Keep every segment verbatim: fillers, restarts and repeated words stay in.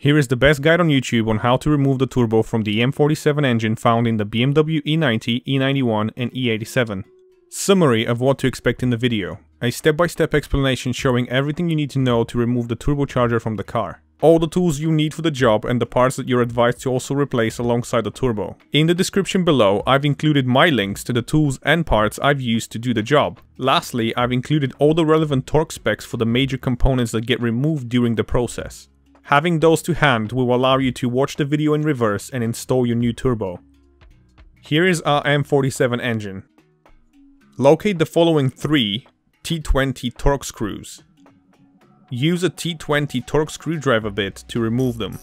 Here is the best guide on YouTube on how to remove the turbo from the M forty-seven engine found in the B M W E ninety, E ninety-one and E eighty-seven. Summary of what to expect in the video. A step-by-step explanation showing everything you need to know to remove the turbocharger from the car. All the tools you need for the job and the parts that you're advised to also replace alongside the turbo. In the description below, I've included my links to the tools and parts I've used to do the job. Lastly, I've included all the relevant torque specs for the major components that get removed during the process. Having those to hand will allow you to watch the video in reverse and install your new turbo. Here is our M forty-seven engine. Locate the following three T twenty Torx screws. Use a T twenty Torx screwdriver bit to remove them.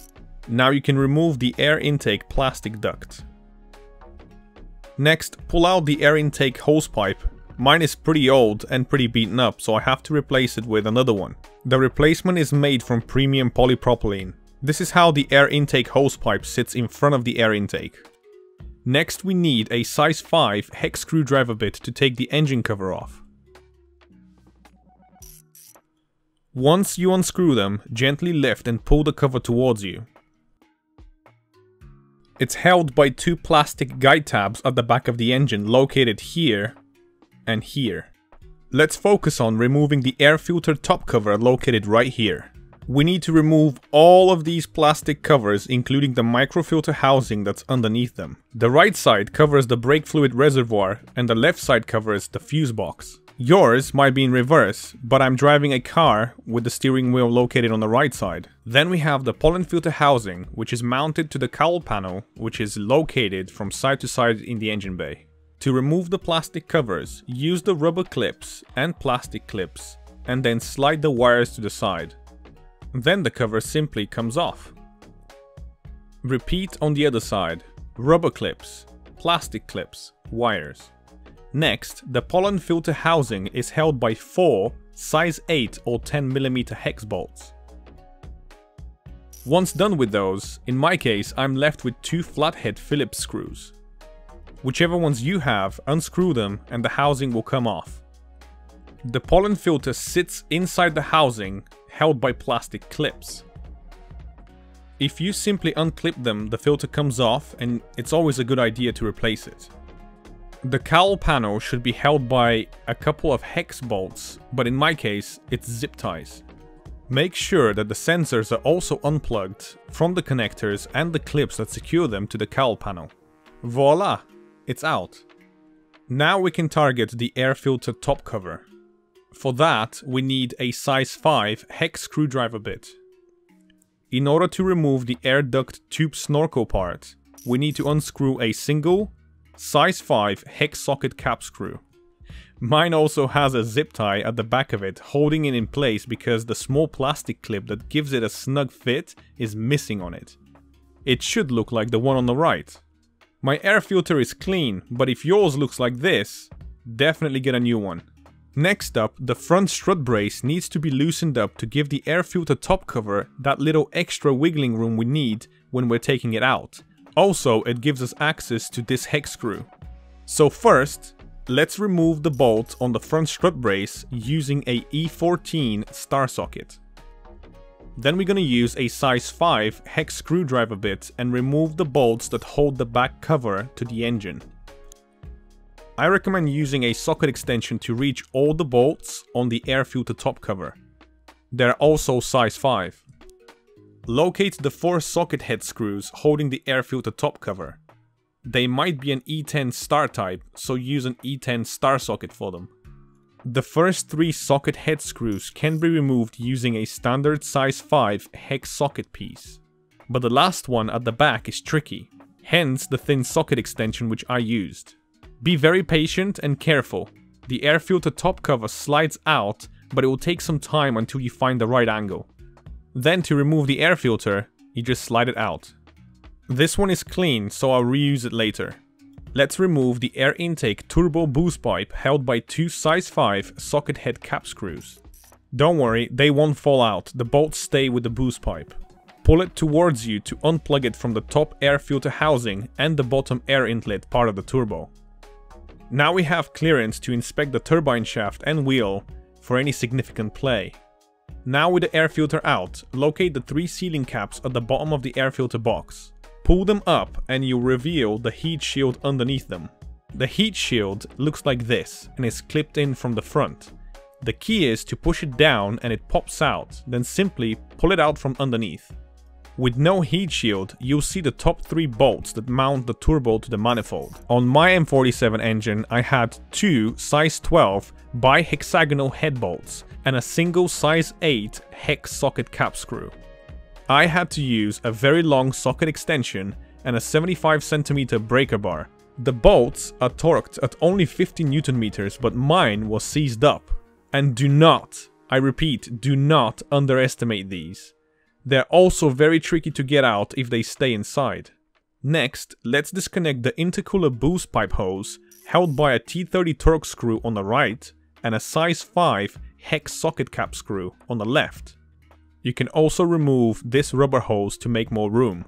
Now you can remove the air intake plastic duct. Next, pull out the air intake hose pipe. Mine is pretty old and pretty beaten up, so I have to replace it with another one. The replacement is made from premium polypropylene. This is how the air intake hose pipe sits in front of the air intake. Next, we need a size five hex screwdriver bit to take the engine cover off. Once you unscrew them, gently lift and pull the cover towards you. It's held by two plastic guide tabs at the back of the engine, located here and here. Let's focus on removing the air filter top cover located right here. We need to remove all of these plastic covers, including the microfilter housing that's underneath them. The right side covers the brake fluid reservoir and the left side covers the fuse box. Yours might be in reverse, but I'm driving a car with the steering wheel located on the right side. Then we have the pollen filter housing, which is mounted to the cowl panel, which is located from side to side in the engine bay. To remove the plastic covers, use the rubber clips and plastic clips, and then slide the wires to the side. Then the cover simply comes off. Repeat on the other side, rubber clips, plastic clips, wires. Next, the pollen filter housing is held by four size eight or ten millimeter hex bolts. Once done with those, in my case I'm left with two flathead Phillips screws. Whichever ones you have, unscrew them and the housing will come off. The pollen filter sits inside the housing, held by plastic clips. If you simply unclip them, the filter comes off, and it's always a good idea to replace it. The cowl panel should be held by a couple of hex bolts, but in my case, it's zip ties. Make sure that the sensors are also unplugged from the connectors and the clips that secure them to the cowl panel. Voila! It's out. Now we can target the air filter top cover. For that, we need a size five hex screwdriver bit. In order to remove the air duct tube snorkel part, we need to unscrew a single size five hex socket cap screw. Mine also has a zip tie at the back of it, holding it in place because the small plastic clip that gives it a snug fit is missing on it. It should look like the one on the right. My air filter is clean, but if yours looks like this, definitely get a new one. Next up, the front strut brace needs to be loosened up to give the air filter top cover that little extra wiggling room we need when we're taking it out. Also, it gives us access to this hex screw. So first, let's remove the bolt on the front strut brace using a E fourteen star socket. Then we're gonna use a size five hex screwdriver bit and remove the bolts that hold the back cover to the engine. I recommend using a socket extension to reach all the bolts on the air filter top cover. They're also size five. Locate the four socket head screws holding the air filter top cover. They might be an E ten star type, so use an E ten star socket for them. The first three socket head screws can be removed using a standard size five hex socket piece. But the last one at the back is tricky, hence the thin socket extension which I used. Be very patient and careful. The air filter top cover slides out, but it will take some time until you find the right angle. Then to remove the air filter, you just slide it out. This one is clean, so I'll reuse it later. Let's remove the air intake turbo boost pipe held by two size five socket head cap screws. Don't worry, they won't fall out, the bolts stay with the boost pipe. Pull it towards you to unplug it from the top air filter housing and the bottom air inlet part of the turbo. Now we have clearance to inspect the turbine shaft and wheel for any significant play. Now with the air filter out, locate the three sealing caps at the bottom of the air filter box. Pull them up and you reveal the heat shield underneath them. The heat shield looks like this and is clipped in from the front. The key is to push it down and it pops out, then simply pull it out from underneath. With no heat shield, you'll see the top three bolts that mount the turbo to the manifold. On my M forty-seven engine, I had two size twelve bi-hexagonal head bolts and a single size eight hex socket cap screw. I had to use a very long socket extension and a seventy-five centimeter breaker bar. The bolts are torqued at only fifty newton meters, but mine was seized up. And do not, I repeat, do not underestimate these. They're also very tricky to get out if they stay inside. Next, let's disconnect the intercooler boost pipe hose held by a T thirty Torx screw on the right and a size five hex socket cap screw on the left. You can also remove this rubber hose to make more room.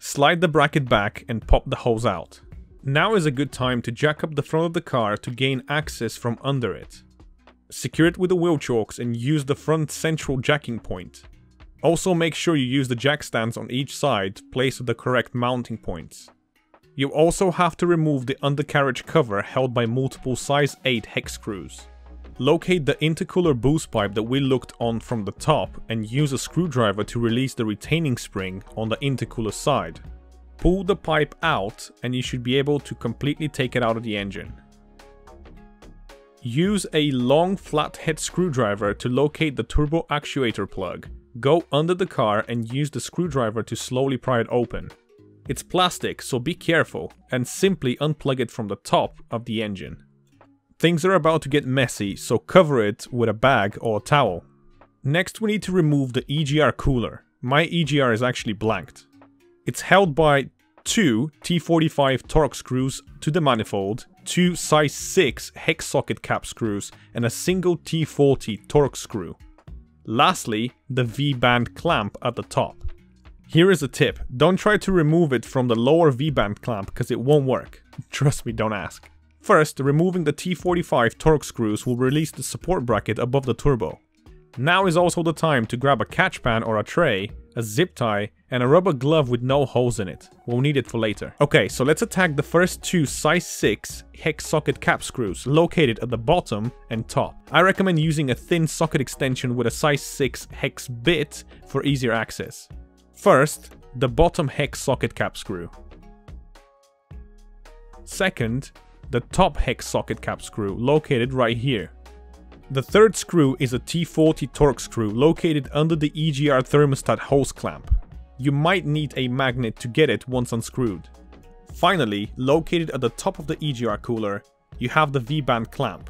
Slide the bracket back and pop the hose out. Now is a good time to jack up the front of the car to gain access from under it. Secure it with the wheel chocks and use the front central jacking point. Also make sure you use the jack stands on each side placed at the correct mounting points. You also have to remove the undercarriage cover held by multiple size eight hex screws. Locate the intercooler boost pipe that we looked on from the top and use a screwdriver to release the retaining spring on the intercooler side. Pull the pipe out and you should be able to completely take it out of the engine. Use a long flathead screwdriver to locate the turbo actuator plug. Go under the car and use the screwdriver to slowly pry it open. It's plastic, so be careful and simply unplug it from the top of the engine. Things are about to get messy, so cover it with a bag or a towel. Next, we need to remove the E G R cooler. My E G R is actually blanked. It's held by two T forty-five Torx screws to the manifold, two size six hex socket cap screws and a single T forty Torx screw. Lastly, the V-band clamp at the top. Here is a tip, don't try to remove it from the lower V-band clamp because it won't work. Trust me, don't ask. First, removing the T forty-five Torx screws will release the support bracket above the turbo. Now is also the time to grab a catch pan or a tray, a zip tie, and a rubber glove with no holes in it. We'll need it for later. Okay, so let's attack the first two size six hex socket cap screws located at the bottom and top. I recommend using a thin socket extension with a size six hex bit for easier access. First, the bottom hex socket cap screw. Second, the top hex socket cap screw located right here. The third screw is a T forty Torx screw located under the E G R thermostat hose clamp. You might need a magnet to get it once unscrewed. Finally, located at the top of the E G R cooler, you have the V-band clamp.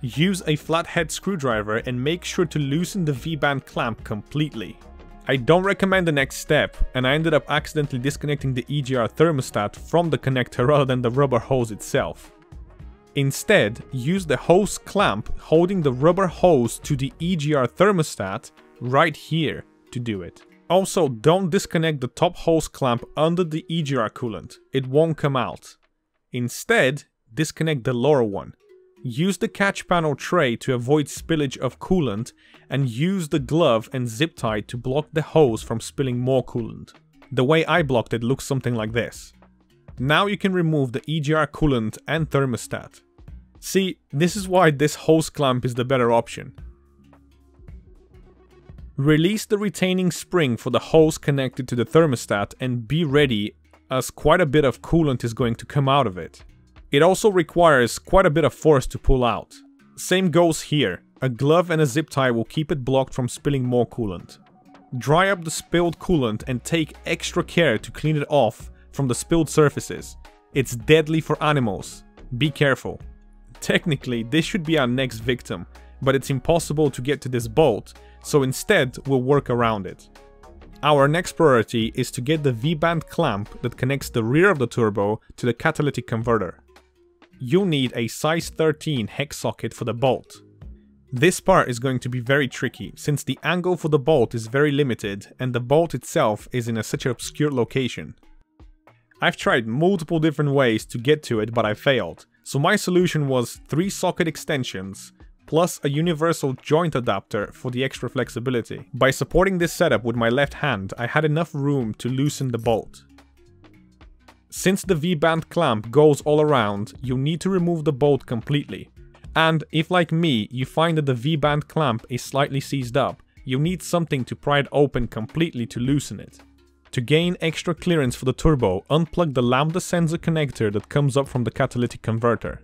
Use a flathead screwdriver and make sure to loosen the V-band clamp completely. I don't recommend the next step, and I ended up accidentally disconnecting the E G R thermostat from the connector rather than the rubber hose itself. Instead, use the hose clamp holding the rubber hose to the E G R thermostat right here to do it. Also, don't disconnect the top hose clamp under the E G R coolant, it won't come out. Instead, disconnect the lower one. Use the catch panel tray to avoid spillage of coolant and use the glove and zip tie to block the hose from spilling more coolant. The way I blocked it looks something like this. Now you can remove the E G R coolant and thermostat. See, this is why this hose clamp is the better option. Release the retaining spring for the hose connected to the thermostat and be ready, as quite a bit of coolant is going to come out of it. It also requires quite a bit of force to pull out. Same goes here, a glove and a zip tie will keep it blocked from spilling more coolant. Dry up the spilled coolant and take extra care to clean it off from the spilled surfaces. It's deadly for animals. Be careful. Technically, this should be our next victim, but it's impossible to get to this bolt, so instead we'll work around it. Our next priority is to get the V-band clamp that connects the rear of the turbo to the catalytic converter. You'll need a size thirteen hex socket for the bolt. This part is going to be very tricky, since the angle for the bolt is very limited and the bolt itself is in a such an obscure location. I've tried multiple different ways to get to it, but I failed, So my solution was three socket extensions, plus a universal joint adapter for the extra flexibility. By supporting this setup with my left hand, I had enough room to loosen the bolt. Since the V-band clamp goes all around, you need to remove the bolt completely. And if, like me, you find that the V-band clamp is slightly seized up, you need something to pry it open completely to loosen it. To gain extra clearance for the turbo, unplug the lambda sensor connector that comes up from the catalytic converter.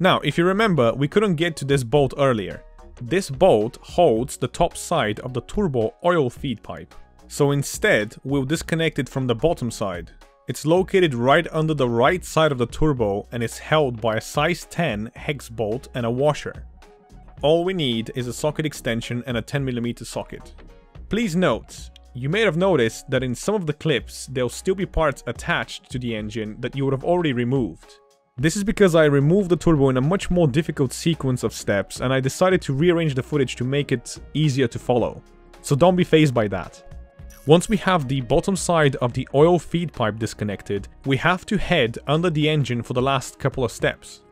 Now, if you remember, we couldn't get to this bolt earlier. This bolt holds the top side of the turbo oil feed pipe. So instead, we'll disconnect it from the bottom side. It's located right under the right side of the turbo and is held by a size ten hex bolt and a washer. All we need is a socket extension and a ten millimeter socket. Please note, you may have noticed that in some of the clips there'll still be parts attached to the engine that you would have already removed. This is because I removed the turbo in a much more difficult sequence of steps and I decided to rearrange the footage to make it easier to follow. So don't be fazed by that. Once we have the bottom side of the oil feed pipe disconnected, we have to head under the engine for the last couple of steps.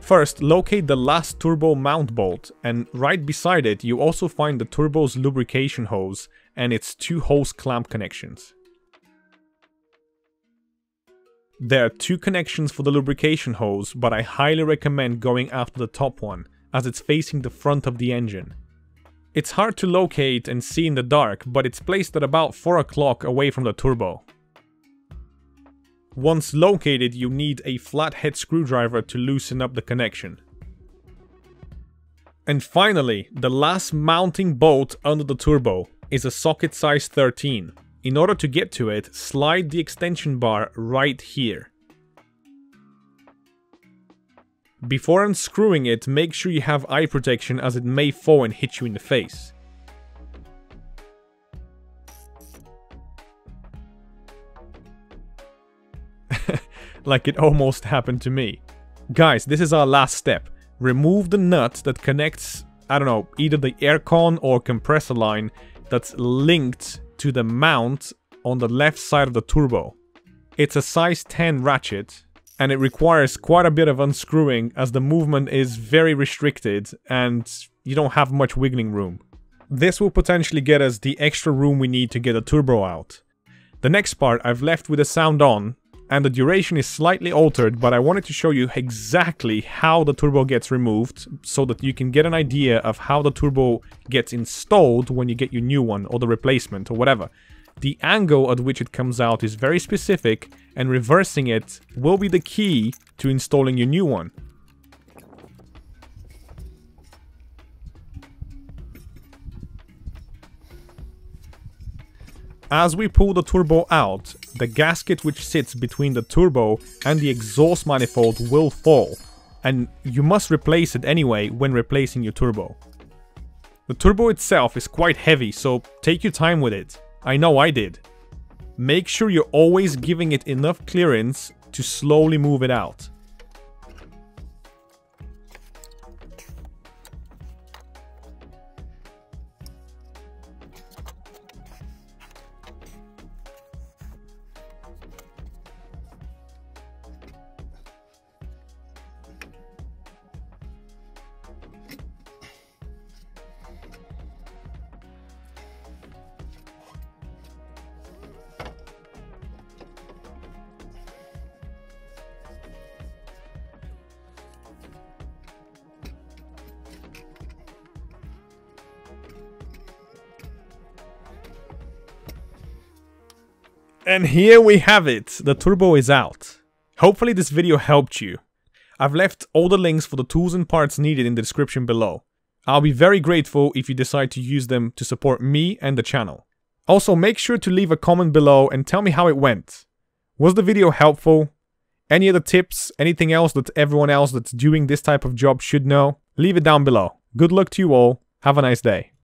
First, locate the last turbo mount bolt, and right beside it you also find the turbo's lubrication hose and its two hose clamp connections. There are two connections for the lubrication hose, but I highly recommend going after the top one, as it's facing the front of the engine. It's hard to locate and see in the dark, but it's placed at about four o'clock away from the turbo. Once located, you need a flathead screwdriver to loosen up the connection. And finally, the last mounting bolt under the turbo is a socket size thirteen. In order to get to it, slide the extension bar right here. Before unscrewing it, make sure you have eye protection as it may fall and hit you in the face. Like it almost happened to me. Guys, this is our last step. Remove the nut that connects, I don't know, either the aircon or compressor line that's linked to the mount on the left side of the turbo. It's a size ten ratchet, and it requires quite a bit of unscrewing as the movement is very restricted and you don't have much wiggling room. This will potentially get us the extra room we need to get a turbo out. The next part I've left with the sound on, and the duration is slightly altered, but I wanted to show you exactly how the turbo gets removed so that you can get an idea of how the turbo gets installed when you get your new one or the replacement or whatever. The angle at which it comes out is very specific, and reversing it will be the key to installing your new one. As we pull the turbo out, the gasket which sits between the turbo and the exhaust manifold will fall, and you must replace it anyway when replacing your turbo. The turbo itself is quite heavy, so take your time with it. I know I did. Make sure you're always giving it enough clearance to slowly move it out. And here we have it, the turbo is out. Hopefully this video helped you. I've left all the links for the tools and parts needed in the description below. I'll be very grateful if you decide to use them to support me and the channel. Also, make sure to leave a comment below and tell me how it went. Was the video helpful? Any other tips? Anything else that everyone else that's doing this type of job should know? Leave it down below. Good luck to you all. Have a nice day.